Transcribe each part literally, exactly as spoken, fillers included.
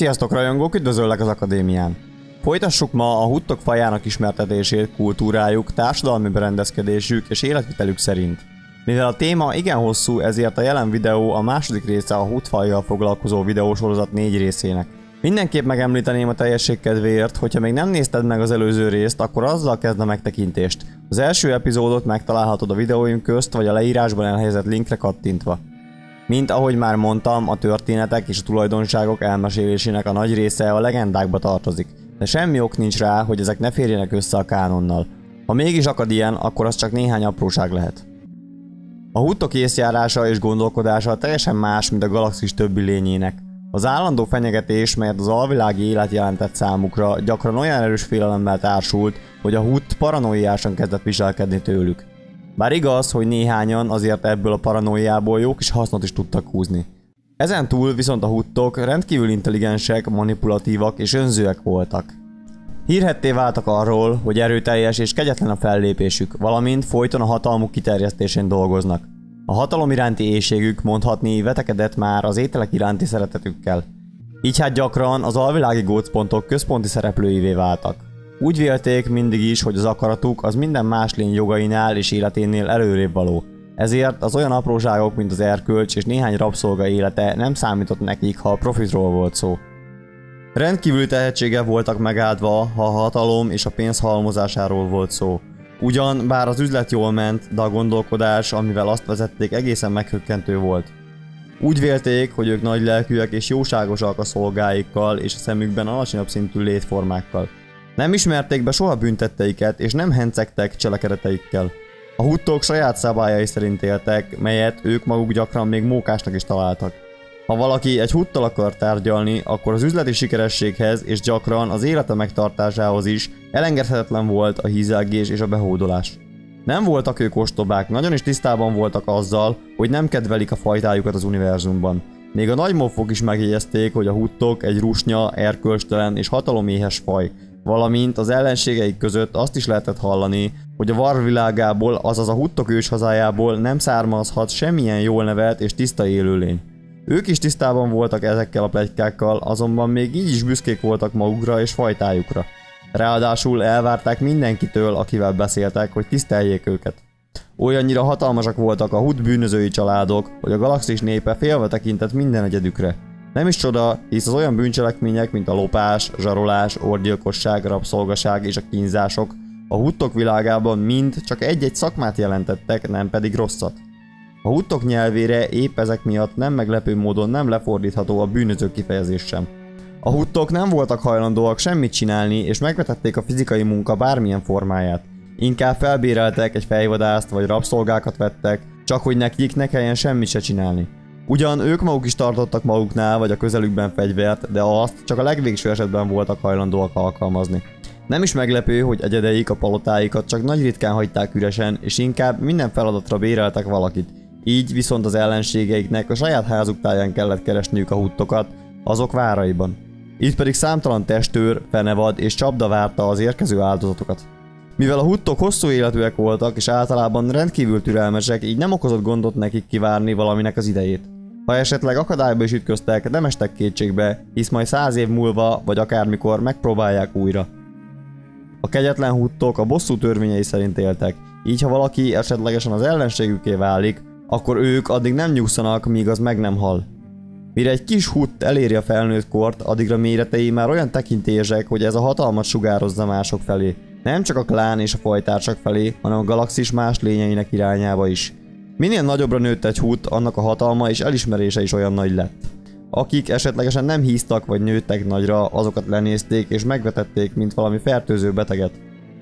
Sziasztok rajongók, üdvözöllek az akadémián! Folytassuk ma a huttak fajának ismertetését kultúrájuk, társadalmi berendezkedésük és életvitelük szerint. Mivel a téma igen hosszú, ezért a jelen videó a második része a huttfajjal foglalkozó videósorozat négy részének. Mindenképp megemlíteném a teljesség kedvéért, hogyha még nem nézted meg az előző részt, akkor azzal kezd a megtekintést. Az első epizódot megtalálhatod a videóim közt vagy a leírásban elhelyezett linkre kattintva. Mint ahogy már mondtam, a történetek és a tulajdonságok elmesélésének a nagy része a legendákba tartozik, de semmi ok nincs rá, hogy ezek ne férjenek össze a kánonnal. Ha mégis akad ilyen, akkor az csak néhány apróság lehet. A huttak észjárása és gondolkodása teljesen más, mint a galaxis többi lényének. Az állandó fenyegetés, melyet az alvilági élet jelentett számukra, gyakran olyan erős félelemmel társult, hogy a hutt paranoiásan kezdett viselkedni tőlük. Bár igaz, hogy néhányan azért ebből a paranoiából jó kis hasznot is tudtak húzni. Ezen túl viszont a huttok rendkívül intelligensek, manipulatívak és önzőek voltak. Hírhedté váltak arról, hogy erőteljes és kegyetlen a fellépésük, valamint folyton a hatalmuk kiterjesztésén dolgoznak. A hatalom iránti éhségük mondhatni vetekedett már az ételek iránti szeretetükkel. Így hát gyakran az alvilági gócpontok központi szereplőivé váltak. Úgy vélték mindig is, hogy az akaratuk az minden más lény jogainál és életénél előrébb való. Ezért az olyan apróságok, mint az erkölcs és néhány rabszolga élete nem számított nekik, ha a profitról volt szó. Rendkívüli tehetséggel voltak megáldva, ha a hatalom és a pénz halmozásáról volt szó. Ugyan, bár az üzlet jól ment, de a gondolkodás, amivel azt vezették, egészen meghökkentő volt. Úgy vélték, hogy ők nagylelkűek és jóságosak a szolgáikkal és a szemükben alacsonyabb szintű létformákkal. Nem ismerték be soha bűntetteiket, és nem hencegtek cselekedeteikkel. A huttok saját szabályai szerint éltek, melyet ők maguk gyakran még mókásnak is találtak. Ha valaki egy huttal akar tárgyalni, akkor az üzleti sikerességhez és gyakran az élete megtartásához is elengedhetetlen volt a hízelgés és a behódolás. Nem voltak ők ostobák, nagyon is tisztában voltak azzal, hogy nem kedvelik a fajtájukat az univerzumban. Még a nagymorfok is megjegyezték, hogy a huttok egy rusnya, erkölcstelen és hataloméhes faj, valamint az ellenségeik között azt is lehetett hallani, hogy a varvilágából, azaz a huttok őshazájából nem származhat semmilyen jól nevelt és tiszta élőlény. Ők is tisztában voltak ezekkel a pletykákkal, azonban még így is büszkék voltak magukra és fajtájukra. Ráadásul elvárták mindenkitől, akivel beszéltek, hogy tiszteljék őket. Olyannyira hatalmasak voltak a hutt bűnözői családok, hogy a galaxis népe félve tekintett minden egyedükre. Nem is csoda, hisz az olyan bűncselekmények, mint a lopás, zsarolás, orgyilkosság, rabszolgaság és a kínzások a huttok világában mind csak egy-egy szakmát jelentettek, nem pedig rosszat. A huttok nyelvére épp ezek miatt nem meglepő módon nem lefordítható a bűnöző kifejezés sem. A huttok nem voltak hajlandóak semmit csinálni, és megvetették a fizikai munka bármilyen formáját. Inkább felbéreltek egy fejvadászt vagy rabszolgákat vettek, csak hogy nekik ne kelljen semmit se csinálni. Ugyan ők maguk is tartottak maguknál vagy a közelükben fegyvert, de azt csak a legvégső esetben voltak hajlandóak alkalmazni. Nem is meglepő, hogy egyedeik a palotáikat csak nagy ritkán hagyták üresen, és inkább minden feladatra béreltek valakit. Így viszont az ellenségeiknek a saját házuk táján kellett keresniük a huttokat, azok váraiban. Itt pedig számtalan testőr, fenevad és csapda várta az érkező áldozatokat. Mivel a huttok hosszú életűek voltak és általában rendkívül türelmesek, így nem okozott gondot nekik kivárni valaminek az idejét. Ha esetleg akadályba is ütköztek, nem estek kétségbe, hisz majd száz év múlva vagy akármikor megpróbálják újra. A kegyetlen huttok a bosszú törvényei szerint éltek, így ha valaki esetlegesen az ellenségüké válik, akkor ők addig nem nyugszanak, míg az meg nem hal. Mire egy kis hutt eléri a felnőtt kort, addigra méretei már olyan tekintélyesek, hogy ez a hatalmat sugározza mások felé. Nem csak a klán és a fajtársak felé, hanem a galaxis más lényeinek irányába is. Minél nagyobbra nőtt egy hutt, annak a hatalma és elismerése is olyan nagy lett. Akik esetlegesen nem híztak vagy nőttek nagyra, azokat lenézték és megvetették, mint valami fertőző beteget.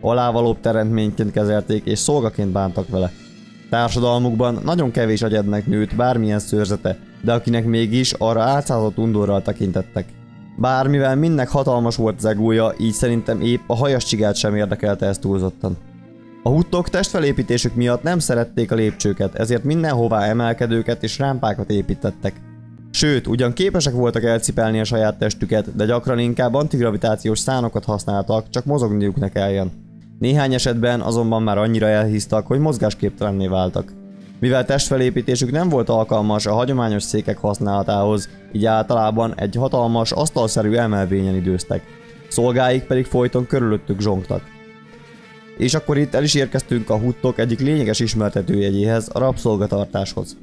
Alávalóbb teremtményként kezelték és szolgaként bántak vele. Társadalmukban nagyon kevés agyednek nőtt bármilyen szőrzete, de akinek mégis arra álcázott undorral tekintettek. Bár mivel mindnek hatalmas volt zegúja, így szerintem épp a hajas csigát sem érdekelte ez túlzottan. A huttok testfelépítésük miatt nem szerették a lépcsőket, ezért mindenhová emelkedőket és rámpákat építettek. Sőt, ugyan képesek voltak elcipelni a saját testüket, de gyakran inkább antigravitációs szánokat használtak, csak mozogniuk ne kelljen. Néhány esetben azonban már annyira elhisztak, hogy mozgásképtelenné váltak. Mivel testfelépítésük nem volt alkalmas a hagyományos székek használatához, így általában egy hatalmas, asztalszerű emelvényen időztek. Szolgáik pedig folyton körülöttük zsongtak. És akkor itt el is érkeztünk a huttok egyik lényeges ismertetőjegyéhez, a rabszolgatartáshoz.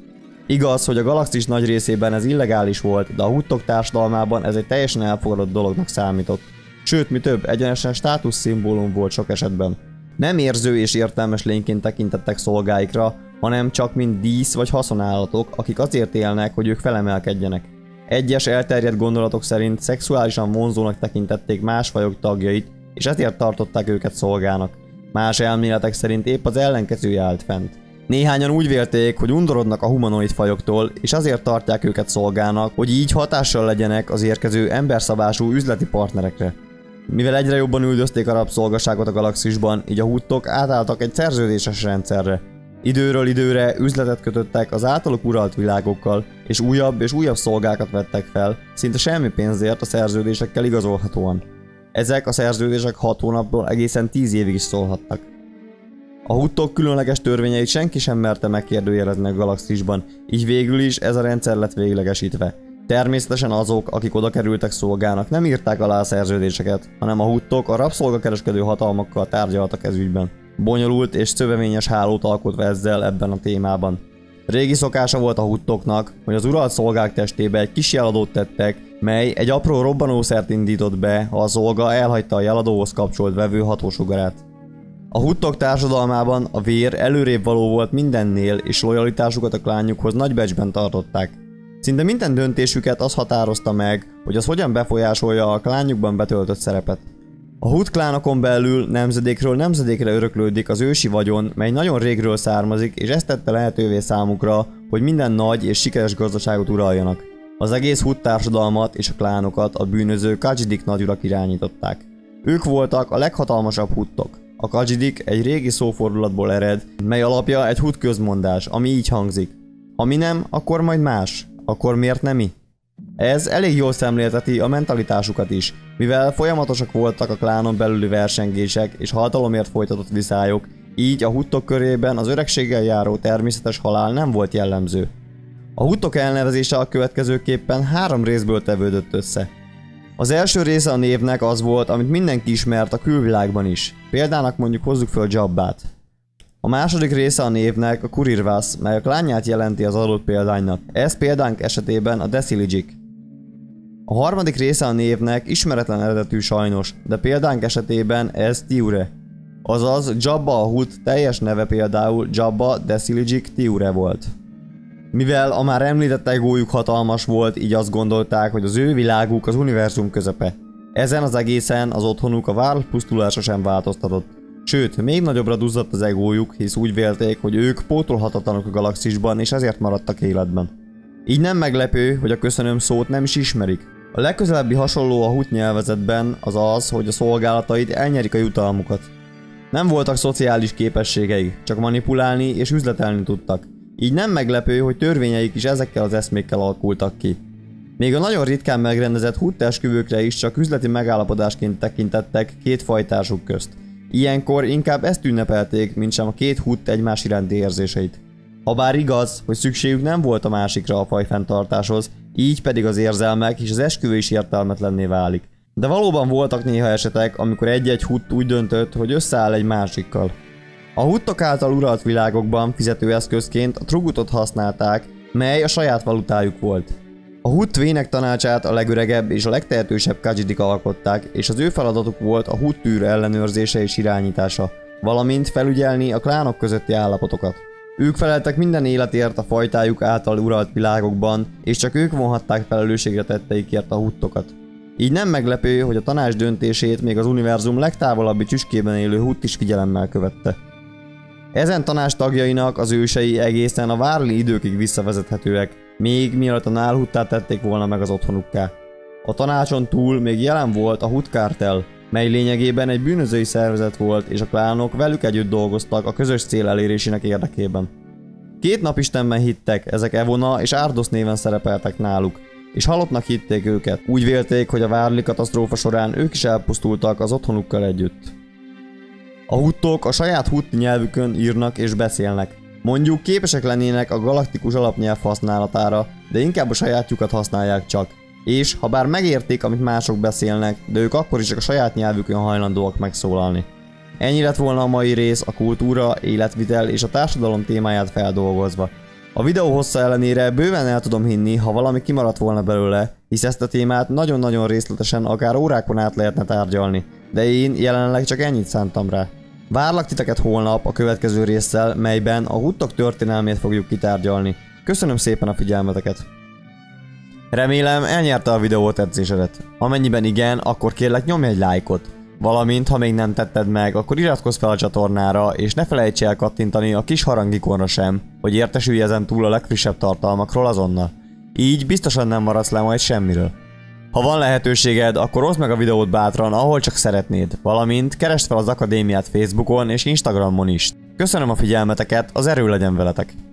Igaz, hogy a galaxis nagy részében ez illegális volt, de a huttok társadalmában ez egy teljesen elfogadott dolognak számított. Sőt, mi több, egyenesen státuszszimbólum volt sok esetben. Nem érző és értelmes lényként tekintettek szolgáikra, hanem csak mint dísz vagy haszonállatok, akik azért élnek, hogy ők felemelkedjenek. Egyes elterjedt gondolatok szerint szexuálisan vonzónak tekintették más fajok tagjait, és ezért tartották őket szolgának. Más elméletek szerint épp az ellenkezője állt fent. Néhányan úgy vélték, hogy undorodnak a humanoid fajoktól, és azért tartják őket szolgának, hogy így hatással legyenek az érkező emberszabású üzleti partnerekre. Mivel egyre jobban üldözték a rabszolgaságot a galaxisban, így a huttok átálltak egy szerződéses rendszerre. Időről időre üzletet kötöttek az általuk uralt világokkal, és újabb és újabb szolgákat vettek fel, szinte semmi pénzért a szerződésekkel igazolhatóan. Ezek a szerződések hat hónaptól egészen tíz évig is szólhattak. A huttok különleges törvényeit senki sem merte megkérdőjelezni a galaxisban, így végül is ez a rendszer lett véglegesítve. Természetesen azok, akik oda kerültek szolgának, nem írták alá a szerződéseket, hanem a huttok a rabszolgakereskedő hatalmakkal tárgyaltak ez ügyben. Bonyolult és szövevényes hálót alkotva ezzel ebben a témában. Régi szokása volt a huttoknak, hogy az uralt szolgák testébe egy kis jeladót tettek, mely egy apró robbanószert indított be, ha a szolga elhagyta a jeladóhoz kapcsolt vevő hatósugarát. A huttok társadalmában a vér előrébb való volt mindennél, és lojalitásukat a klánjukhoz nagy becsben tartották. Szinte minden döntésüket az határozta meg, hogy az hogyan befolyásolja a klánjukban betöltött szerepet. A hutt klánokon belül nemzedékről nemzedékre öröklődik az ősi vagyon, mely nagyon régről származik, és ezt tette lehetővé számukra, hogy minden nagy és sikeres gazdaságot uraljanak. Az egész hutt társadalmat és a klánokat a bűnöző Kajidic nagyurak irányították. Ők voltak a leghatalmasabb huttok. A Kajidic egy régi szófordulatból ered, mely alapja egy hutt közmondás, ami így hangzik. Ha mi nem, akkor majd más. Akkor miért nem mi? Ez elég jól szemlélteti a mentalitásukat is, mivel folyamatosak voltak a klánon belüli versengések és hatalomért folytatott viszályok, így a huttok körében az öregséggel járó természetes halál nem volt jellemző. A huttok elnevezése a következőképpen három részből tevődött össze. Az első része a névnek az volt, amit mindenki ismert a külvilágban is, példának mondjuk hozzuk föl Jabbát. A második része a névnek a Kurirvász, mely a klánját jelenti az adott példánynak. Ez példánk esetében a Desilijik. A harmadik része a névnek ismeretlen eredetű sajnos, de példánk esetében ez Tiure. Azaz Jabba a Hutt teljes neve például Jabba Desilijik Tiure volt. Mivel a már említett egójuk hatalmas volt, így azt gondolták, hogy az ő világuk az univerzum közepe. Ezen az egészen az otthonuk a város pusztulása sem változtatott. Sőt, még nagyobbra duzzadt az egójuk, hisz úgy vélték, hogy ők pótolhatatlanok a galaxisban, és ezért maradtak életben. Így nem meglepő, hogy a köszönöm szót nem is ismerik. A legközelebbi hasonló a hutt nyelvezetben az az, hogy a szolgálataid elnyerik a jutalmukat. Nem voltak szociális képességeik, csak manipulálni és üzletelni tudtak. Így nem meglepő, hogy törvényeik is ezekkel az eszmékkel alakultak ki. Még a nagyon ritkán megrendezett hutt esküvőkre is csak üzleti megállapodásként tekintettek két fajtársuk közt. Ilyenkor inkább ezt ünnepelték, mint sem a két hutt egymás iránti érzéseit. Habár igaz, hogy szükségük nem volt a másikra a fajfenntartáshoz, így pedig az érzelmek és az esküvő is értelmetlenné válik. De valóban voltak néha esetek, amikor egy-egy hutt úgy döntött, hogy összeáll egy másikkal. A huttok által uralt világokban fizetőeszközként a trugutot használták, mely a saját valutájuk volt. A hutt vének tanácsát a legöregebb és a legtehetősebb Kajidic alkották, és az ő feladatuk volt a hutt tűr ellenőrzése és irányítása, valamint felügyelni a klánok közötti állapotokat. Ők feleltek minden életért a fajtájuk által uralt világokban, és csak ők vonhatták felelősségre tetteikért a huttokat. Így nem meglepő, hogy a tanács döntését még az univerzum legtávolabbi csücskében élő hutt is figyelemmel követte. Ezen tanács tagjainak az ősei egészen a várli időkig visszavezethetőek, még mielőtt a nálhuttát tették volna meg az otthonukká. A tanácson túl még jelen volt a huttkartel, mely lényegében egy bűnözői szervezet volt, és a klánok velük együtt dolgoztak a közös cél elérésének érdekében. Két napistenben hittek, ezek Evona és Árdosz néven szerepeltek náluk, és halottnak hitték őket. Úgy vélték, hogy a várli katasztrófa során ők is elpusztultak az otthonukkal együtt. A huttok a saját hutt nyelvükön írnak és beszélnek. Mondjuk képesek lennének a galaktikus alapnyelv használatára, de inkább a sajátjukat használják csak. És ha bár megértik, amit mások beszélnek, de ők akkor is csak a saját nyelvükön hajlandóak megszólalni. Ennyi lett volna a mai rész a kultúra, életvitel és a társadalom témáját feldolgozva. A videó hossza ellenére bőven el tudom hinni, ha valami kimaradt volna belőle, hisz ezt a témát nagyon-nagyon részletesen akár órákon át lehetne tárgyalni, de én jelenleg csak ennyit szántam rá. Várlak titeket holnap a következő résszel, melyben a Huttak történelmét fogjuk kitárgyalni. Köszönöm szépen a figyelmeteket! Remélem, elnyerte a videó tetszésedet. Amennyiben igen, akkor kérlek nyomj egy lájkot. Valamint, ha még nem tetted meg, akkor iratkozz fel a csatornára, és ne felejts el kattintani a kis harangikonra sem, hogy értesülj ezen túl a legfrissebb tartalmakról azonnal. Így biztosan nem maradsz le majd semmiről. Ha van lehetőséged, akkor oszd meg a videót bátran, ahol csak szeretnéd, valamint keresd fel az akadémiát Facebookon és Instagramon is. Köszönöm a figyelmeteket, az erő legyen veletek!